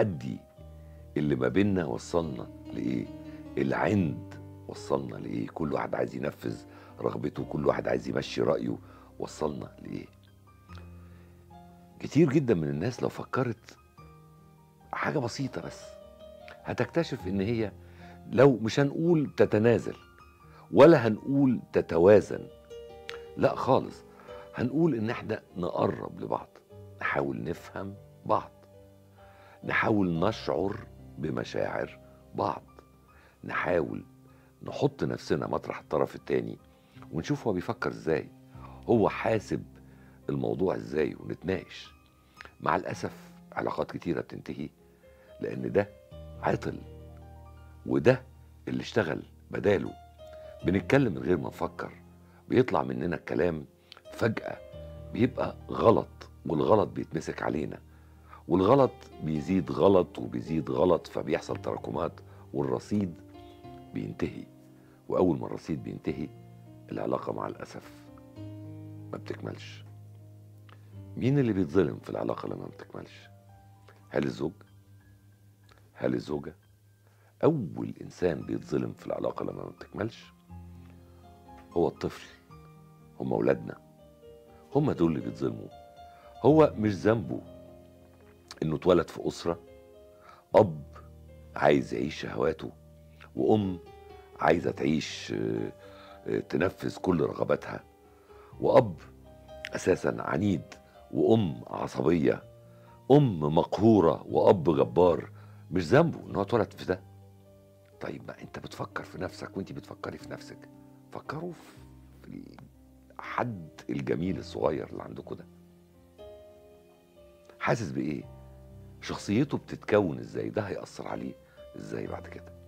التحدي اللي ما بيننا وصلنا لإيه، العند وصلنا لإيه، كل واحد عايز ينفذ رغبته، كل واحد عايز يمشي رأيه، وصلنا لإيه. كتير جدا من الناس لو فكرت حاجة بسيطة بس هتكتشف إن هي لو مش هنقول تتنازل ولا هنقول تتوازن، لا خالص، هنقول إن احنا نقرب لبعض، نحاول نفهم بعض، نحاول نشعر بمشاعر بعض، نحاول نحط نفسنا مطرح الطرف التاني ونشوف هو بيفكر ازاي، هو حاسب الموضوع ازاي، ونتناقش. مع الأسف علاقات كتيرة بتنتهي لأن ده عطل وده اللي اشتغل بداله، بنتكلم من غير ما نفكر، بيطلع مننا الكلام فجأة بيبقى غلط، والغلط بيتمسك علينا، والغلط بيزيد غلط وبيزيد غلط، فبيحصل تراكمات والرصيد بينتهي، وأول ما الرصيد بينتهي العلاقة مع الأسف ما بتكملش. مين اللي بيتظلم في العلاقة لما ما بتكملش؟ هل الزوج؟ هل الزوجة؟ أول إنسان بيتظلم في العلاقة لما ما بتكملش هو الطفل، هم أولادنا، هم دول اللي بيتظلموا. هو مش ذنبه إنه اتولد في أسرة، أب عايز يعيش شهواته وأم عايزة تعيش تنفذ كل رغباتها، وأب أساسا عنيد وأم عصبية، أم مقهورة وأب جبار. مش ذنبه إن هو اتولد في ده. طيب ما أنت بتفكر في نفسك وأنت بتفكري في نفسك، فكروا في الحد الجميل الصغير اللي عندكم ده، حاسس بإيه؟ شخصيته بتتكون إزاي؟ ده هيأثر عليه إزاي بعد كده؟